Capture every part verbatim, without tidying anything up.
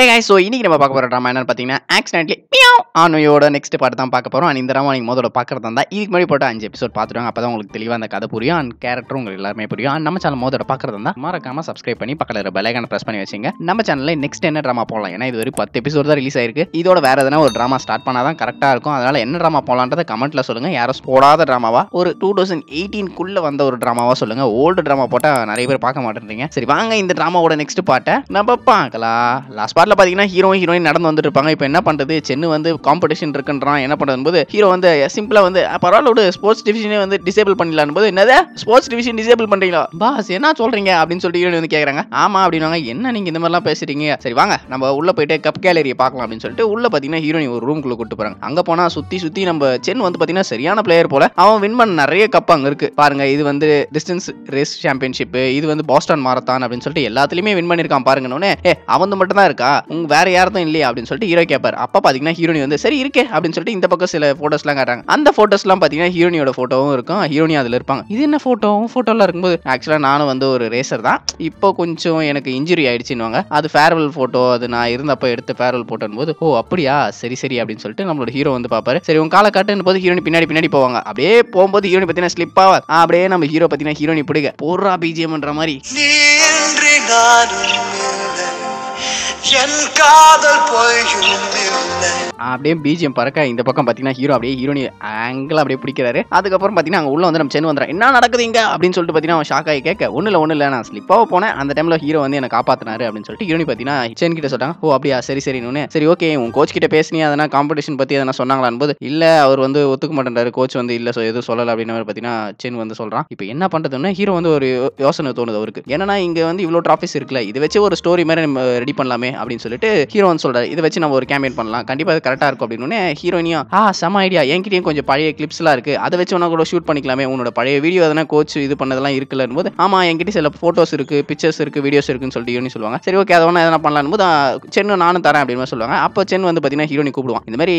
Hey guys, so today we are going to talk about Accidentally Meow On You next part. And this drama you will see in the first episode. If you want to see the and character, you will see the channel. Subscribe and press the bell icon. Press the channel next drama. This is ten episodes release. If you want start drama, correct. If you want to comment, tell us about the drama. twenty eighteen drama. Old drama. So, next part. Last part la hero and heroine நடந்து வந்திருப்பாங்க இப்போ என்ன பண்றது சென்னு வந்து competition இருக்குன்றான் என்ன பண்றதும்போது hero வந்து சிம்பிளா வந்து பரவாயில்லை ஸ்போர்ட்ஸ் டிவிஷனே வந்து டிசேபிள் பண்ணிடலாம்னும்போது என்னது ஸ்போர்ட்ஸ் டிவிஷன் டிசேபிள் பண்றீங்களா பாஸ் என்ன சொல்றீங்க அப்படினு சொல்லி ஹீரோயின் வந்து கேக்குறாங்க ஆமா அப்படினாங்க என்ன நீங்க இந்த மாதிரி எல்லாம் பேசுறீங்க சரி வாங்க நம்ம உள்ள போய்ட்டு கப் கேலரிய பார்க்கலாம் அப்படினு சொல்லிட்டு உள்ள பாத்தீங்கன்னா ஹீரோயின் ஒரு ரூம்க்குள்ள கூட்டி போறாங்க அங்க போனா சுத்தி சுத்தி நம்ம சென் வந்து பாத்தீங்கன்னா சரியான பிளேயர் போல அவன் வின் பண்ண நிறைய கப் அங்க இருக்கு பாருங்க இது வந்து டிஸ்டன்ஸ் ரேஸ் சாம்பியன்ஷிப் இது வந்து பாஸ்டன் மாரத்தான் அப்படினு சொல்லிட்டு எல்லாத்துலயுமே வின் பண்ணிருக்கான் பாருங்கனே ஏ அவன் மட்டும் தான் இருக்கா உங்க வேற யாரும் இல்லையா அப்படினு சொல்லிட்டு ஹீரோ கேப்பார் அப்ப பாத்தீங்கன்னா ஹீரோனி வந்து சரி இருக்கே அப்படினு சொல்லிட்டு இந்த பக்கம் சில போட்டோஸ்லாம் காட்டுறாங்க அந்த போட்டோஸ்லாம் பாத்தீங்கன்னா ஹீரோனியோட போட்டோவும் இருக்கும் ஹீரோனி அதுல இருப்பாங்க இது என்ன போட்டோ போட்டோல இருக்கும்போது एक्चुअली நானும் வந்து ஒரு ரேசர் தான் இப்போ கொஞ்சம் எனக்கு இன்ஜூரி ஆயிடுச்சுன்னுவாங்க அது ஃபேர்வெல் போட்டோ அது நான் இருந்தப்ப எடுத்த ஃபேர்வெல் போட்டோன்னும்போது ஓ அப்படியா சரி சரி அப்படினு சொல்லிட்டு நம்மளோட ஹீரோ வந்து பாப்பாரு சரி உங்க காலை காட்டுன்னும்போது ஹீரோனி பின்னாடி பின்னாடி போவாங்க அப்படியே போயும்போது ஹீரோனி பத்தினா ஸ்லிப் ஆவா அப்படியே நம்ம ஹீரோ பத்தினா ஹீரோனி பிடிங்க போறா பிஜிஎம்ன்ற மாதிரி என் காதல் போயுமில்லை அப்படியே பிஜிஎம் பறக்க இந்த பக்கம் பாத்தீங்கன்னா ஹீரோ அப்படியே ஹீரோனி ஆங்கிள் அப்படியே பிடிக்கிறாரு அதுக்கப்புறம் பாத்தீங்கன்னா அங்க உள்ள வந்து நம்ம சென் வந்துறான் என்ன நடக்குதுங்க அப்படின்னு சொல்லிட்டு பாத்தீங்கன்னா அவன் ஷாக் ஆகி கேட்க ஒண்ணு இல்ல ஒண்ணு இல்ல நான் ஸ்லிப்பாக போனேன் அந்த டைம்ல ஹீரோ வந்து என்ன காப்பாத்தினாரு அப்படின்னு சொல்லிட்டு ஹீரோனி பாத்தீங்கன்னா சென் கிட்ட சொல்றாங்க ஓ அப்படியா சரி சரி நூனே சரி ஓகே உன் கோச் கிட்ட பேசினியா அதனா காம்படிஷன் பத்தி எதனா சொன்னாங்களான்னு போது இல்ல அவர் வந்து ஒத்துக்க மாட்டேன்றாரு கோச் வந்து இல்ல எதுவும் சொல்லல அப்படின்னு பாத்தீங்கன்னா சென் வந்து சொல்றான் இப்போ என்ன பண்றதுன்னு ஹீரோ வந்து ஒரு யோசனை தோணுது அவருக்கு ஏன்னா இங்க வந்து இவ்வளவு டிராஃபிஸ் இருக்குல்ல இது வச்சு ஒரு ஸ்டோரி மாதிரி நம்ம ரெடி பண்ணலாமே அப்படினு சொல்லிட்டு ஹீரோ வந்து சொல்றாரு இத வச்சு நம்ம ஒரு கேம்பெயின் பண்ணலாம் கண்டிப்பா அது கரெக்ட்டா இருக்கும் அப்படினே ஹீரோனியா ஆ சம ஐடியா என்கிட்டயும் கொஞ்சம் பழைய கிளிப்ஸ்லாம் இருக்கு அத வச்சு உன கூட ஷூட் பண்ணிக்கலாமே உன்னோட பழைய வீடியோ எதனா கோச் இது பண்ணதெல்லாம் இருக்குலன்னும்போது ஆமா என்கிட்ட சில போட்டோஸ் இருக்கு பிக்சர்ஸ் இருக்கு வீடியோஸ் இருக்குன்னு சொல்லிட்டு ஹீரோனி சொல்வாங்க சரி ஓகே அதவனா எதனா பண்ணலாம்னும்போது சென்னு நானும் தரேன் அப்படினு சொல்வாங்க அப்ப சென் வந்து பாத்தீங்கன்னா ஹீரோனி கூப்பிடுவான் இந்த மாதிரி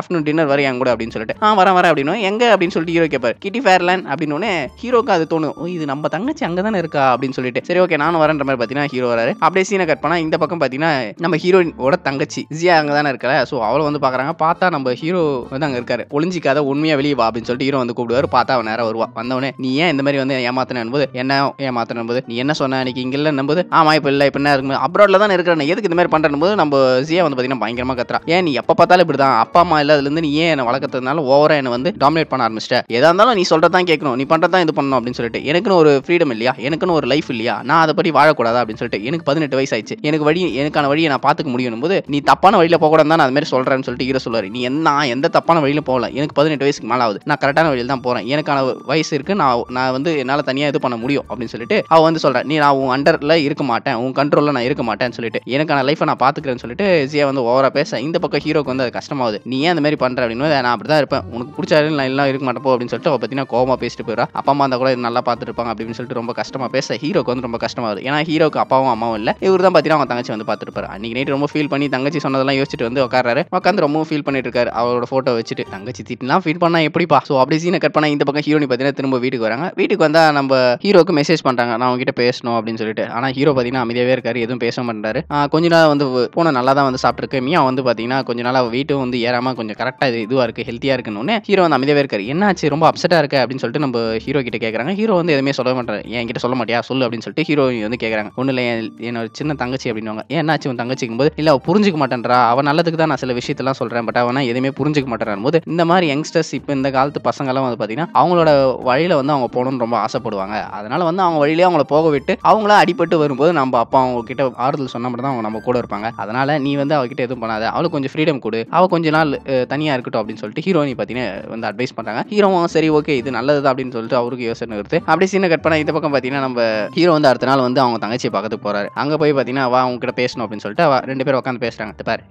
ஆஃப்டர்நூன் டின்னர் வரைய என் கூட அப்படினு சொல்லிட்டு ஆ வர வர அப்படினு எங்க அப்படினு சொல்லிட்டு ஹீரோ கேப்பார் கிட்டி ஃபேர்லேண்ட் அப்படினே ஹீரோக்கு அது தோணும் இது நம்ம தங்கச்சி அங்க தான இருக்கா அப்படினு சொல்லிட்டு சரி ஓகே நானும் வரேன்ற மாதிரி பாத்தீங்கன்னா ஹீரோ வராரு அப்படியே சீனை கட் பண்ணா இந்த பக்கம் பாத்தீங்கன்னா நம்ம ஹீரோயினோட தங்கச்சி ஜியா அங்க தானே இருக்கல சோ அவளை வந்து பாக்குறாங்க பார்த்தா நம்ம ஹீரோ வந்து அங்க இருக்காரு ஒளிஞ்சிக்காத உண்மையா வெளியே வா அப்படின்னு சொல்லிட்டு ஹீரோ வந்து கூப்பிடுவாரு பார்த்தா அவன் நேரம் வருவா வந்தவனே நீ ஏன் இந்த மாதிரி வந்து ஏமாத்தினேன் போது என்ன ஏமாத்தினேன் போது நீ என்ன சொன்ன இன்னைக்கு இங்க இல்ல போது ஆமா இப்ப இல்ல இப்ப என்ன இருக்கு அப்ராட்ல தான் இருக்கிறேன் எதுக்கு இந்த மாதிரி பண்றேன் போது நம்ம ஜியா வந்து பாத்தீங்கன்னா பயங்கரமா கத்துறா ஏன் நீ எப்ப பார்த்தாலும் இப்படிதான் அப்பா அம்மா இல்ல அதுல இருந்து நீ ஏன் என்ன வளர்க்கறதுனால ஓவரா என்ன வந்து டாமினேட் பண்ண ஆரம்பிச்சிட்ட எதா இருந்தாலும் நீ சொல்றதான் கேட்கணும் நீ பண்றதான் இது பண்ணணும் அப்படின்னு சொல்லிட்டு எனக்குன்னு ஒரு ஃப்ரீடம் இல்லையா எனக்குன்னு ஒரு லைஃப் இல்லையா நான் அதை பற்றி வாழக்கூடாது அப்படின்னு சொல்லிட்டு எனக்கு பதினெட்டு வயசு ஆயிடுச்சு எனக்கு வழி எனக்கான வழியை நான் பார்த்துக்க முடியும் போது நீ தப்பான வழியில போக கூடாது நான் அது மாதிரி சொல்றேன்னு சொல்லிட்டு ஹீரோ சொல்றாரு நீ என்ன எந்த தப்பான வழியில போகல எனக்கு பதினெட்டு வயசுக்கு மேல ஆகுது நான் கரெக்டான வழியில தான் போறேன் எனக்கான வயசு இருக்கு நான் நான் வந்து என்னால தனியா இது பண்ண முடியும் அப்படின்னு சொல்லிட்டு அவ வந்து சொல்றேன் நீ நான் உன் அண்டர்ல இருக்க மாட்டேன் உன் கண்ட்ரோல்ல நான் இருக்க மாட்டேன்னு சொல்லிட்டு எனக்கான லைஃபை நான் பாத்துக்கிறேன்னு சொல்லிட்டு ஜியா வந்து ஓவரா பேச இந்த பக்கம் ஹீரோக்கு வந்து அது கஷ்டமாகுது நீ ஏன் அந்த மாதிரி பண்ற அப்படின்னு நான் அப்படிதான் இருப்பேன் உனக்கு பிடிச்சாரு நான் எல்லாம் இருக்க மாட்டேன் போ அப்படின்னு சொல்லிட்டு அவ பத்தினா கோவமா பேசிட்டு போயிடா அப்பா அம்மா அந்த கூட நல்லா பாத்துட்டு இருப்பாங்க அப்படின்னு சொல்லிட்டு ரொம்ப கஷ்டமா பேச ஹீரோக்கு வந்து ரொம்ப கஷ்டமாகுது ஏன்னா ஹீரோக்கு அப்பாவும் அம்மாவும் இல்ல இவர் தான் பாத்தீங்கன்னா அவன் தங்கச்சி வந்து பாத்துருப்பாரு அன்னைக்கு நைட் ரொம்ப ஃபீல் பண்ணி தங்கச்சி சொன்னதெல்லாம் யோசிச்சுட்டு வந்து உட்காராரு உட்காந்து ரொம்ப ஃபீல் பண்ணிட்டு இருக்காரு அவரோட போட்டோ வச்சுட்டு தங்கச்சி திட்டலாம் ஃபீல் பண்ணா எப்படிப்பா சோ அப்படி சீனை கட் பண்ணா இந்த பக்கம் ஹீரோனி பாத்தீங்கன்னா திரும்ப வீட்டுக்கு வராங்க வீட்டுக்கு வந்தா நம்ம ஹீரோக்கு மெசேஜ் பண்றாங்க நான் உங்ககிட்ட பேசணும் அப்படின்னு சொல்லிட்டு ஆனா ஹீரோ பாத்தீங்கன்னா அமைதியாவே இருக்காரு எதுவும் பேச மாட்டாரு கொஞ்ச நாள் வந்து போன நல்லா தான் வந்து சாப்பிட்டு இருக்கு மியா வந்து பாத்தீங்கன்னா கொஞ்ச நாள் வீட்டும் வந்து ஏறாம கொஞ்சம் கரெக்டா இதுவா இருக்கு ஹெல்த்தியா இருக்குன்னு ஹீரோ வந்து அமைதியாவே இருக்காரு என்னாச்சு ரொம்ப அப்செட்டா இருக்கு அப்படின்னு சொல்லிட்டு நம்ம ஹீரோ கிட்ட கேக்குறாங்க ஹீரோ வந்து எதுவுமே சொல்ல மாட்டாரு என் கிட்ட சொல்ல மாட்டியா சொல்லு அப்படின்னு சொல்லிட்டு ஹீரோயின் வந்து கேக்குறாங்க ஒண்ணு இல்ல என்னோட சின்ன தங்கச்சி அப்படின்னுவாங்க என்னாச்சு உன் தங்கச்சிக்கும் போது இல்ல அவ புரிஞ்சுக்க மாட்டேன்றா அவன் நல்லதுக்கு தான் நான் சில விஷயத்தெல்லாம் சொல்றேன் பட் அவனா எதுவுமே புரிஞ்சுக்க மாட்டேறான் போது இந்த மாதிரி யங்ஸ்டர்ஸ் இப்போ இந்த காலத்து பசங்கெல்லாம் வந்து பாத்தீங்கன்னா அவங்களோட வழியில வந்து அவங்க போகணும்னு ரொம்ப ஆசைப்படுவாங்க அதனால வந்து அவங்க வழியிலேயே அவங்கள போக விட்டு அவங்களா அடிபட்டு வரும்போது நம்ம அப்பா அவங்க கிட்ட ஆறுதல் சொன்ன மட்டும் தான் அவங்க நம்ம கூட இருப்பாங்க அதனால நீ வந்து அவகிட்ட எதுவும் பண்ணாத அவளுக்கு கொஞ்சம் ஃப்ரீடம் கொடு அவ கொஞ்ச நாள் தனியா இருக்கட்டும் அப்படின்னு சொல்லிட்டு ஹீரோனி பாத்தீங்கன்னா வந்து அட்வைஸ் பண்றாங்க ஹீரோவும் சரி ஓகே இது நல்லது அப்படின்னு சொல்லிட்டு அவருக்கு யோசனை வருது அப்படியே சீனை கட் பண்ணா இந்த பக்கம் பாத்தீங்கன்னா நம்ம ஹீரோ வந்து அடுத்த நாள் வந்து அவங்க தங்கச்சியை பார்க்கறதுக்கு போறாரு அங்க போய் பாத்தீங்கன்னா அவ அவங்க கிட்ட பேசணும் அப்படின்னு சொல்லிட்டு ரெண்டு பேரும் உட்காந்து பேசுறாங்க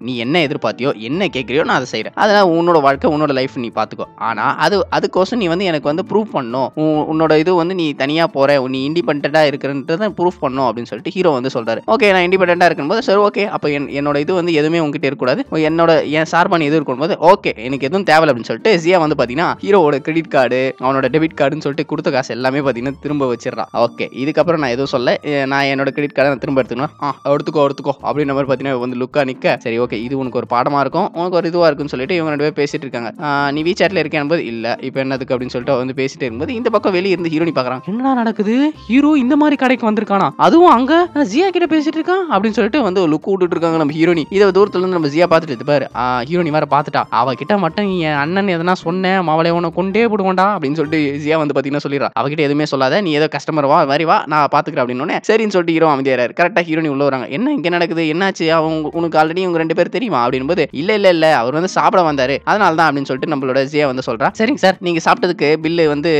நீ என்ன எதிர்பார்த்தியோ என்ன கேக்குறியோ நான் அதை செய்றேன். அதனால உன்னோட வாழ்க்கை உன்னோட லைஃப் நீ பாத்துக்கோ. ஆனா அது அதுக்கோசம் நீ வந்து எனக்கு வந்து ப்ரூவ் பண்ணணும், உன்னோட இது வந்து நீ தனியா போற, நீ இண்டிபெண்டா இருக்கிறன்றத ப்ரூவ் பண்ணணும் அப்படின்னு சொல்லிட்டு ஹீரோ வந்து சொல்றாரு. ஓகே நான் இண்டிபெண்டா இருக்கும்போது சரி ஓகே அப்ப என்னோட இது வந்து எதுவுமே உங்ககிட்ட இருக்கக்கூடாது, என்னோட என் சார்பான இது இருக்கும்போது ஓகே எனக்கு எதுவும் தேவை அப்படின்னு சொல்லிட்டு ஜியா வந்து பாத்தீங்கன்னா ஹீரோவோட கிரெடிட் கார்டு அவனோட டெபிட் கார்டுன்னு சொல்லிட்டு கொடுத்த காசு எல்லாமே பாத்தீங்கன்னா திரும்ப வச்சிடறான். ஓகே இதுக்கப்புறம் நான் எதுவும் சொல்ல, நான் என்னோட கிரெடிட் கார்டை நான் திரும்ப எடுத்துக்கணும் எடுத்துக்கோ எடுத்துக்கோ அப்படின்ற மாதிரி பாத்தீங்கன்னா வந்து லுக்கா நிக்க சரி ஓகே இது உனக்கு ஒரு பாடமா இருக்கும் உனக்கு ஒரு இதுவா இருக்குன்னு சொல்லிட்டு இவங்க ரெண்டு பேர் பேசிட்டு இருக்காங்க. நீ வீச்சாட்ல இருக்கேன் போது இல்ல இப்ப என்னதுக்கு அப்படின்னு சொல்லிட்டு வந்து பேசிட்டு இருக்கும்போது இந்த பக்கம் வெளியே இருந்து ஹீரோனி பாக்குறான். என்ன நடக்குது, ஹீரோ இந்த மாதிரி கடைக்கு வந்திருக்கானா, அதுவும் அங்க ஜியா கிட்ட பேசிட்டு இருக்கான் அப்படின்னு சொல்லிட்டு வந்து லுக்கு விட்டுட்டு இருக்காங்க நம்ம ஹீரோனி. இதை தூரத்துல இருந்து நம்ம ஜியா பாத்துட்டு பாரு ஹீரோனி வேற பாத்துட்டா, அவகிட்ட மட்டும் என் அண்ணன் எதனா சொன்னேன் மாவளை உன கொண்டே போடுவோண்டா அப்படின்னு சொல்லிட்டு ஜியா வந்து பாத்தீங்கன்னா சொல்லிடுறா. அவகிட்ட எதுவுமே சொல்லாத, நீ ஏதோ கஸ்டமர் வா வரி வா நான் பாத்துக்கிறேன் அப்படின்னு சரின்னு சொல்லிட்டு ஹீரோ அமைதியாரு. கரெக்டா ஹீரோனி உள்ள வராங்க. என்ன இங்க நடக்குது, என்னாச்சு, அவங்க உனக்கு ஆல்ரெடி உங்க ரெண்டு பேர் தெரியுமா அப்படின்னு போது இல்ல இல்ல இல்ல அவர் வந்து சாப்பிட வந்தாரு அதனாலதான் அப்படின்னு சொல்லிட்டு நம்மளோட ஜியா வந்து சொல்றா. சரிங்க சார் நீங்க சாப்பிட்டதுக்கு பில்லு வந்து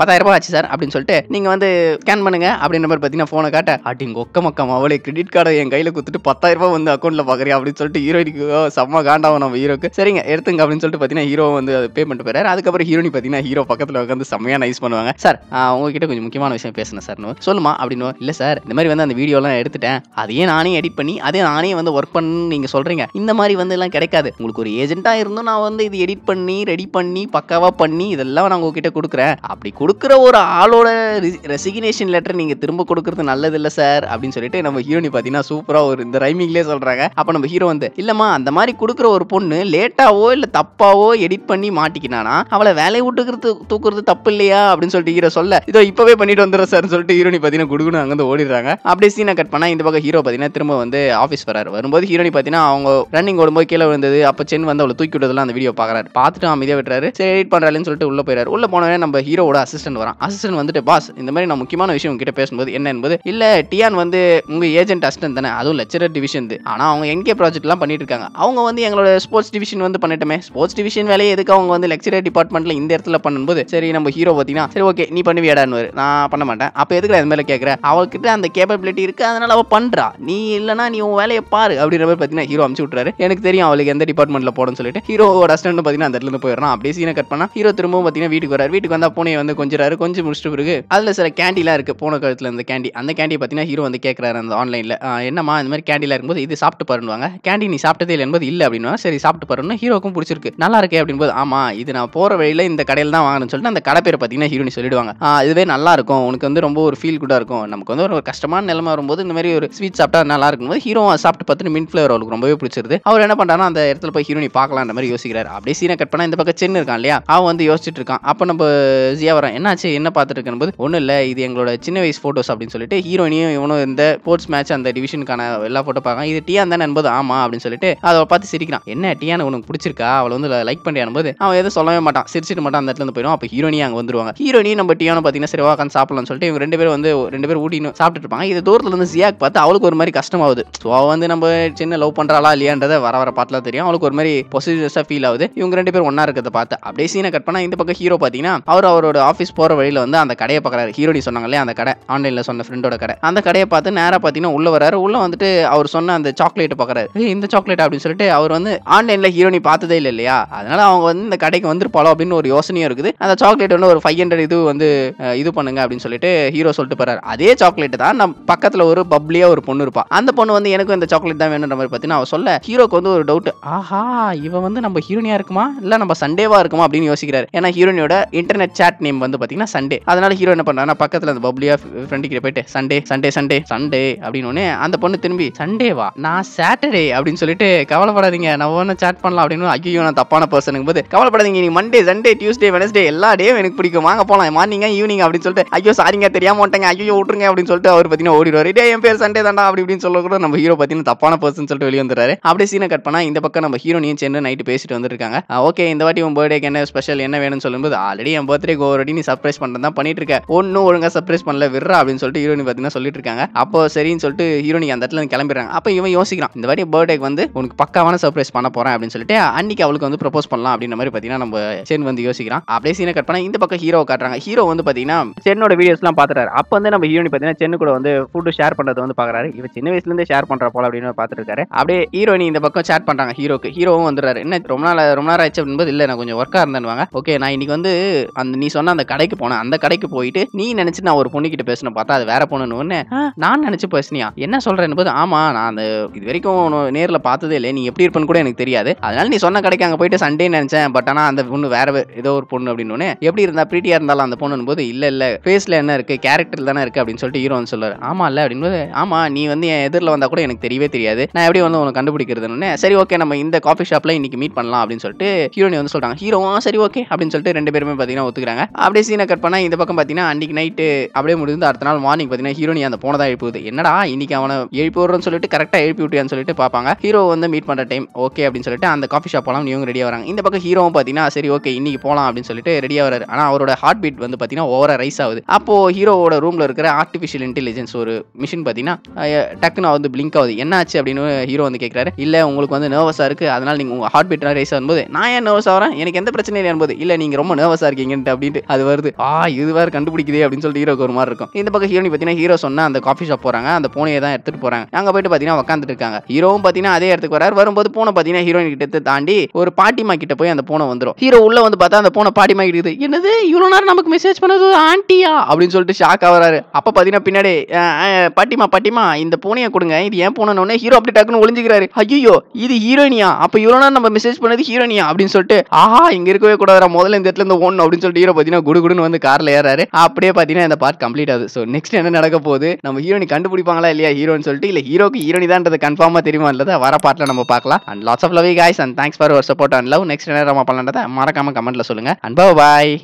பத்தாயிரம் ரூபாய் ஆச்சு சார் அப்படின்னு சொல்லிட்டு நீங்க வந்து ஸ்கேன் பண்ணுங்க அப்படின்ற மாதிரி பாத்தீங்கன்னா போனை காட்ட அப்படிங்க ஒக்க மக்கம் அவளே கிரெடிட் கார்டை என் கையில குத்துட்டு பத்தாயிரம் ரூபாய் வந்து அக்கௌண்ட்ல பாக்குறியா அப்படின்னு சொல்லிட்டு ஹீரோயினுக்கு செம்ம காண்டாவும் நம்ம ஹீரோக்கு. சரிங்க எடுத்துங்க அப்படின்னு சொல்லிட்டு பாத்தீங்கன்னா ஹீரோ வந்து பே பண்ணிட்டு போறாரு. அதுக்கப்புறம் ஹீரோனி பாத்தீங்கன்னா ஹீரோ பக்கத்துல உட்காந்து செம்மையா நைஸ் பண்ணுவாங்க. சார் உங்ககிட்ட கொஞ்சம் முக்கியமான விஷயம் பேசணும் சார். சொல்லுமா அப்படின்னு. இல்ல சார் இந்த மாதிரி வந்து அந்த வீடியோ எல்லாம் எடுத்துட்டேன் அதையே நானே எடிட் பண்ணி அதே நானே வந்து ஒர்க் பண்ணு நீங்க சொல்றீங்க, இந்த மாதிரி வந்து எல்லாம் கிடைக்காது, உங்களுக்கு ஒரு ஏஜென்ட்டா இருந்தும் நான் வந்து இது எடிட் பண்ணி ரெடி பண்ணி பக்காவா பண்ணி இதெல்லாம் நான் உங்ககிட்ட கொடுக்குறேன், அப்படி கொடுக்குற ஒரு ஆளோட ரெசிக்னேஷன் லெட்டர் நீங்க திரும்ப கொடுக்கறது நல்லது இல்ல சார் அப்படின்னு சொல்லிட்டு நம்ம ஹீரோனி பாத்தீங்கன்னா சூப்பரா ஒரு இந்த ரைமிங்லயே சொல்றாங்க. அப்ப நம்ம ஹீரோ வந்து இல்லமா அந்த மாதிரி கொடுக்குற ஒரு பொண்ணு லேட்டாவோ இல்ல தப்பாவோ எடிட் பண்ணி மாட்டிக்கினானா அவளை வேலையை விட்டுக்கிறது தூக்குறது தப்பு இல்லையா அப்படின்னு சொல்லிட்டு ஹீரோ சொல்ல இதோ இப்பவே பண்ணிட்டு வந்துடுறேன் சார் சொல்லிட்டு ஹீரோனி பாத்தீங்கன்னா குடுகுன்னு அங்க வந்து ஓடிடுறாங்க. அப்படியே சீனை கட் பண்ணா இந்த பக்கம் ஹீரோ பாத்தீங்கன்னா திரும்ப வந்து ஆஃபீஸ் வராரு. வரும்போது ஹீரோனி பாத்தீங்கன்னா அவங்க ரன்னிங் ஓடும்போது கீழே வந்தது அப்ப சென் வந்து அவளை தூக்கி விட்டதெல்லாம் அந்த வீடியோ பாக்குறாரு. பாத்துட்டு அமைதியா விட்டுறாரு. சரி எடிட் பண்றாருன்னு சொல்லிட்டு உள்ள போயிறாரு. உள்ள போனவனே நம்ம ஹீரோட அசிஸ்டன்ட் வரான். அசிஸ்டன்ட் வந்துட்டு பாஸ் இந்த மாதிரி நான் முக்கியமான விஷயம் உங்ககிட்ட பேசும்போது என்ன என்பது இல்ல டியான் வந்து உங்க ஏஜென்ட் அசிஸ்டன்ட் தானே, அதுவும் லெக்சரர் டிவிஷன், ஆனா அவங்க என்கே ப்ராஜெக்ட் எல்லாம் பண்ணிட்டு இருக்காங்க, அவங்க வந்து எங்களோட ஸ்போர்ட்ஸ் டிவிஷன் வந்து பண்ணிட்டோமே, ஸ்போர்ட்ஸ் டிவிஷன் வேலையை எதுக்கு அவங்க வந்து லெக்சரர் டிபார்ட்மெண்ட்ல இந்த இடத்துல பண்ணும்போது சரி நம்ம ஹீரோ பாத்தீங்கன்னா சரி ஓகே நீ பண்ணுவியாடான்னு, நான் பண்ண மாட்டேன் அப்ப எதுக்கு அது மேல கேட்கற, அவகிட்ட அந்த கேப்பபிலிட்டி இருக்கு அதனால அவ பண்றா, நீ இல்லனா நீ உன் வேலையை பாரு அப்படின்ற மாதிரி பாத்தீங்கன்னா ஹீரோ அனுப்பிச்சு விட்டுறாரு. எனக்கு தெரியும் அவளுக்கு எந்த டிபார்ட்மெண்ட்ல போடணும்னு சொல்லிட்டு ஹீரோவோட அசிஸ்டன்ட் பாத்தீங்கன்னா அந்த இடத்துல இருந்து போயிடறான். அப்படியே சீனை கட் பண்ணா ஹீரோ திரும்பவும் பாத்தீங்கன்னா வீட்டுக்கு வராரு. வீட்டுக்கு வந்தா பூனையை வந்து கொஞ்சிறாரு. கொஞ்சம் முடிச்சுட்டு பிறகு அதுல சில கேண்டிலாம் இருக்கு பூனை கழுத்துல அந்த கேண்டி, அந்த கேண்டி பாத்தீங்கன்னா ஹீரோ வந்து கேட்கறாரு அந்த ஆன்லைன்ல என்னமா இந்த மாதிரி கேண்டிலாம் இருக்கும்போது இது சாப்பிட்டு பாருவாங்க, கேண்டி நீ சாப்பிட்டதே இல்லை என்பது இல்லை அப்படின்னா சரி சாப்பிட்டு பாருன்னு ஹீரோக்கும் பிடிச்சிருக்கு நல்லா இருக்கு அப்படின்னு போது ஆமா இது நான் போற வழியில இந்த கடையில் தான் வாங்கணும்னு சொல்லிட்டு அந்த கடை பேரை பாத்தீங்கன்னா ஹீரோனி சொல்லிடுவாங்க. இதுவே நல்லா இருக்கும் உனக்கு வந்து ரொம்ப ஒரு ஃபீல் குட்டா இருக்கும், நமக்கு வந்து ஒரு கஷ்டமான நிலைமை வரும்போது இந்த மாதிரி ஒரு ஸ்வீட் சாப்பிட்டா நல்லா இருக்கும்போது ஹீரோ சாப்பிட்டு பார்த்துட்டு மின்ட் ஃபிளேவர் அவளுக்கு ரொம்பவே பிடிச்சிருது. அவர் என்ன பண்றானா அந்த இடத்துல போய் ஹீரோனி பார்க்கலான்ற மாதிரி யோசிக்கிறாரு. அப்படியே சீனை கட் பண்ணா இந்த பக்கம் சென் இருக்கான் இல்லையா, அவன் வந்து யோசிச்சுட்டு இருக்கான். அப்ப நம்ம ஜியா வரான். என்னாச்சு என்ன பார்த்துட்டு இருக்கேன் போது ஒன்னும் இல்லை இது எங்களோட சின்ன வயசு போட்டோஸ் அப்படின்னு சொல்லிட்டு ஹீரோனியும் இவனும் இந்த ஸ்போர்ட்ஸ் மேட்ச் அந்த டிவிஷனுக்கான எல்லா போட்டோ பார்க்க இது டியான் தானே என்பது ஆமா அப்படின்னு சொல்லிட்டு அதை பார்த்து சிரிக்கிறான். என்ன டியான் உனக்கு பிடிச்சிருக்கா அவளை வந்து லைக் பண்றியான் போது அவன் எதுவும் சொல்லவே மாட்டான் சிரிச்சிட்டு மாட்டான் அந்த இடத்துல இருந்து போயிடும். அப்போ ஹீரோனியும் அங்கே வந்துருவாங்க. ஹீரோனியும் நம்ம டியானும் பார்த்தீங்கன்னா சரிவா உட்காந்து சாப்பிடலாம்னு சொல்லிட்டு இவங்க ரெண்டு பேரும் வந்து ரெண்டு பேரும் ஊட்டின்னு சாப்பிட்டு இருப்பாங்க. இது தூரத்துல இருந்து ஜியாக்கு பார்த்து அவளுக்கு ஒரு மாதிரி கஷ்டமாகுது. ஸோ அவள் வந்து நம்ம சின்ன லவ் பண்றாளா இல்லையான்றதை வர வர பார்த்துலாம் தெரியும். அவளுக்கு ஒரு மாதிரி பொசிட்டிவ்ஸாக ஃபீல் ஆகுது இவங்க ரெண்டு பேரும் ஒன்னா இருக்கிறத பார்த்து. அப்படியே சீனை கட் பண்ணா இந்த பக்கம் ஹீரோ பார்த்தீங்கன்னா அவர் அவரோட ஆஃபீஸ் போற வழியில வந்து அந்த கடையை பார்க்குறாரு. ஹீரோனி சொன்னாங்களே அந்த கடை ஆன்லைன்ல சொன்ன ஃப்ரெண்டோட கடை, அந்த கடையை பார்த்து நேராக பார்த்தீங்கன்னா உள்ள வராரு. உள்ள வந்துட்டு அவர் சொன்ன அந்த சாக்லேட் பார்க்குறாரு. இந்த சாக்லேட் அப்படின்னு சொல்லிட்டு அவர் வந்து ஆன்லைன்ல ஹீரோனி பார்த்ததே இல்லை இல்லையா, அதனால அவங்க வந்து இந்த கடைக்கு வந்துருப்பாளோ அப்படின்னு ஒரு யோசனையும் இருக்குது. அந்த சாக்லேட் வந்து ஒரு ஃபைவ் ஹண்ட்ரட் இது வந்து இது பண்ணுங்க அப்படின்னு சொல்லிட்டு ஹீரோ சொல்லிட்டு போறாரு. அதே சாக்லேட் தான் நம்ம பக்கத்துல ஒரு பப்ளியா ஒரு பொண்ணு இருப்பா, அந்த பொண்ணு வந்து எனக்கு இந்த சாக்லேட் தான் வேணுன்ற மாதிரி பார்த்தீங்கன்னா அவர் சொல்ல ஹீரோக்கு வந்து ஒரு டவுட். ஆஹா இவன் வந்து நம்ம ஹீரோனியா இருக்குமா இல்ல நம்ம சண்டேவா இருக்குமா அப்படின்னு யோசிக்கிறாரு. ஏன்னா ஹீரோனியோட இன்டர்நெட் சாட் நேம் வந்து பாத்தீங்கன்னா சண்டே, அதனால ஹீரோ என்ன பண்றானா பக்கத்துல அந்த பப்ளியா ஃப்ரெண்ட் கிட்ட போயிட்டு சண்டே சண்டே சண்டே சண்டே அப்படின்னு அந்த பொண்ணு திரும்பி சண்டேவா நான் சாட்டர்டே அப்படின்னு சொல்லிட்டு கவலைப்படாதீங்க நான் ஒன்னும் சாட் பண்ணலாம் அப்படின்னு. ஐயோ நான் தப்பான பர்சனுக்கு போது கவலைப்படாதீங்க நீ மண்டே சண்டே டியூஸ்டே வெனஸ்டே எல்லா டேயும் எனக்கு பிடிக்கும் வாங்க போலாம் மார்னிங் ஈவினிங் அப்படின்னு சொல்லிட்டு ஐயோ சாரிங்க தெரியாம மாட்டாங்க ஐயோ விட்டுருங்க அப்படின்னு சொல்லிட்டு அவர் பார்த்தீங்கன்னா ஓடிடுவாரு. டே என் பேர் சண்டே தாண்டா அப்படி அப்படின்னு சொல்ல கூட நம்ம ஹீரோ பார்த்தீங்கன்னா தப்பான பர்சன் சொல்லிட்டு வெளியே வந்துடுறாரு. அப்படியே சீனை கட் பண்ணா இந்த பக்கம் நம்ம ஹீரோனியும் சேர்ந்து நைட்டு பேசிட்டு வந்துருக்காங்க. ஓகே இந்த வாட்டி உன் பர்த்டேக்கு என்ன ஸ்பெஷல் என்ன வேணும்னு சொல்லும்போது ஆல்ரெடி என் பர்த்டேக்கு ஓரடி நீ சர்ப்ரைஸ் பண்றது தான் பண்ணிட்டு இருக்க ஒன்னும் ஒழுங்கா சர்ப்ரைஸ் பண்ணல விடுறா அப்படின்னு சொல்லிட்டு ஹீரோனி பார்த்தீங்கன்னா சொல்லிட்டு இருக்காங்க. அப்போ சரின்னு சொல்லிட்டு ஹீரோனிக்கு அந்த இடத்துல கிளம்பிடுறாங்க. அப்போ இவன் யோசிக்கிறான் இந்த வாட்டி பர்த்டேக்கு வந்து உனக்கு பக்காவான சர்ப்ரைஸ் பண்ண போறேன் அப்படின்னு சொல்லிட்டு அன்னைக்கு அவளுக்கு வந்து ப்ரொபோஸ் பண்ணலாம் அப்படின்ற மாதிரி பார்த்தீங்கன்னா நம்ம சென் வந்து யோசிக்கிறான். அப்படியே சீனை கட் பண்ணா இந்த பக்கம் ஹீரோ காட்டுறாங்க. ஹீரோ வந்து பார்த்தீங்கன்னா சென்னோட வீடியோஸ்லாம் பார்த்துறாரு. அப்போ வந்து நம்ம ஹீரோனி பார்த்தீங்கன்னா சென்னு கூட வந்து ஃபுட்டு ஷேர் பண்ணுறது வந்து பார்க்குறாரு. இவன் சின்ன வயசுலேருந்து ஷேர் பண்ணுற போல அப்படின்னு பார்த்துட்டு இருக்காரு. அப்படியே ஹீரோனி இந்த பக்கம் சேட் பண்ணுற பண்றாங்க ஹீரோக்கு. ஹீரோவும் வந்துறாரு. என்ன ரொம்ப நாள் ரொம்ப நேரம் ஆச்சு அப்படின்பது இல்லை நான் கொஞ்சம் ஒர்க்காக இருந்தேன்னுவாங்க. ஓகே நான் இன்னைக்கு வந்து அந்த நீ சொன்ன அந்த கடைக்கு போனேன், அந்த கடைக்கு போயிட்டு நீ நினைச்சு நான் ஒரு பொண்ணுகிட்ட பேசணும், பார்த்தா அது வேற பொண்ணுன்னு நான் நினைச்சு பேசினியா என்ன சொல்றேன்னு போது ஆமா நான் அந்த இது வரைக்கும் நேரில் பார்த்ததே இல்லை, நீ எப்படி இருப்பேன்னு கூட எனக்கு தெரியாது, அதனால நீ சொன்ன கடைக்கு அங்கே போயிட்டு சண்டே நினைச்சேன், பட் ஆனால் அந்த பொண்ணு வேற ஏதோ ஒரு பொண்ணு அப்படின்னு. எப்படி இருந்தா பிரீட்டியா இருந்தாலும் அந்த பொண்ணுன்னு போது இல்லை இல்லை ஃபேஸ்ல என்ன இருக்கு கேரக்டர் தானே இருக்கு அப்படின்னு சொல்லிட்டு ஹீரோன்னு சொல்லுவாரு. ஆமா இல்லை அப்படின்னு ஆமா நீ வந்து என் எதிரில் வந்தா கூட எனக்கு தெரியவே தெரியாது, நான் எப்படி வந்து உனக்கு கண்டுபிடிக்கிறதுன்னு. சரி ஓகே நம்ம இந்த காஃபி ஷாப்ல இன்னைக்கு மீட் பண்ணலாம் அப்படின்னு சொல்லிட்டு ஹீரோனி வந்து சொல்றாங்க. ஹீரோவும் சரி ஓகே அப்படின்னு சொல்லிட்டு ரெண்டு பேருமே பார்த்தீங்கன்னா ஒத்துக்கிறாங்க. அப்படியே சீனை கட் பண்ணா இந்த பக்கம் பார்த்தீங்கன்னா அன்னைக்கு நைட்டு அப்படியே முடிந்து அடுத்த நாள் மார்னிங் பார்த்தீங்கன்னா ஹீரோனி அந்த போனதா எழுப்புது. என்னடா இன்னைக்கு அவனை எழுப்பி விடுறோன்னு சொல்லிட்டு கரெக்டாக எழுப்பி விட்டுயான்னு சொல்லிட்டு பார்ப்பாங்க. ஹீரோ வந்து மீட் பண்ற டைம் ஓகே அப்படின்னு சொல்லிட்டு அந்த காஃபி ஷாப் போலாம் இவங்க ரெடியாக வராங்க. இந்த பக்கம் ஹீரோவும் பார்த்தீங்கன்னா சரி ஓகே இன்னைக்கு போகலாம் அப்படின்னு சொல்லிட்டு ரெடியாக வராரு. ஆனால் அவரோட ஹார்ட் பீட் வந்து பார்த்தீங்கன்னா ஓவரா ரைஸ் ஆகுது. அப்போ ஹீரோவோட ரூம்ல இருக்கிற ஆர்டிஃபிஷியல் இன்டெலிஜென்ஸ் ஒரு மிஷின் பார்த்தீங்கன்னா டக்குன்னு வந்து பிளிங்க் ஆகுது. என்ன ஆச்சு அப்படின்னு ஹீரோ வந்து கேட்குறாரு. இல்லை உங்களுக்கு வந்து நர்வஸாக இருக்குது அதனால நீங்கள் உங்கள் ஹார்ட் பீட்லாம் ரேஸ் ஆகும்போது நான் ஏன் நர்வஸ் ஆகிறேன், எனக்கு எந்த பிரச்சனையும் இல்லைன்போது இல்லை நீங்கள் ரொம்ப நர்வஸாக இருக்கீங்கன்ட்டு அப்படின்ட்டு அது வருது. ஆ இது வேறு கண்டுபிடிக்குது அப்படின்னு சொல்லிட்டு ஹீரோக்கு ஒரு மாதிரி இருக்கும். இந்த பக்கம் ஹீரோனி பார்த்தீங்கன்னா ஹீரோ சொன்னால் அந்த காஃபி ஷாப் போகிறாங்க, அந்த போனையை தான் எடுத்துகிட்டு போகிறாங்க. அங்கே போயிட்டு பார்த்தீங்கன்னா உட்காந்துட்டு இருக்காங்க. ஹீரோவும் பார்த்தீங்கன்னா அதே இடத்துக்கு வராரு. வரும்போது போனை பார்த்தீங்கன்னா ஹீரோயின் கிட்ட தாண்டி ஒரு பாட்டிமா கிட்ட போய் அந்த போனை வந்துடும். ஹீரோ உள்ளே வந்து பார்த்தா அந்த போனை பாட்டிமா இருக்குது. என்னது இவ்வளோ நேரம் நமக்கு மெசேஜ் பண்ணது ஆண்டியா அப்படின்னு சொல்லிட்டு ஷாக் ஆகிறாரு. அப்போ பார்த்தீங்கன்னா பின்னாடி பாட்டிமா பாட்டிமா இந்த போனையை கொடுங்க இது ஏன் போனோன்னே ஹீரோ அப்படி டக்குன்னு ஒளிஞ்சுக்கிறாரு. ஐயோ இது ஹீரோனியா, அப்போ இவ்வளோ நம்ம மெசேஜ் பண்ணது ஹீரோனியா அப்படின்னு சொல்லிட்டு ஆஹா இங்க இருக்கவே கூடாது முதல்ல இந்த இடத்துல இந்த ஓன் அப்படின்னு சொல்லிட்டு ஹீரோ பார்த்தீங்கன்னா குடுகுடுன்னு வந்து கார்ல ஏறாரு. அப்படியே பார்த்தீங்கன்னா இந்த பார்ட் கம்ப்ளீட் ஆகுது. ஸோ நெக்ஸ்ட் என்ன நடக்க போகுது, நம்ம ஹீரோனி கண்டுபிடிப்பாங்களா இல்லையா ஹீரோன்னு சொல்லிட்டு, இல்லை ஹீரோக்கு ஹீரோனி தான்றது கன்ஃபார்மா தெரியுமா இல்லதா வர பார்ட்ல நம்ம பார்க்கலாம். And lots of love guys and thanks for your support and love. Next என்ன நம்ம பண்ணலாம்ன்றதை மறக்காம கமெண்ட்ல சொல்லுங்க. அண்ட் பாய்.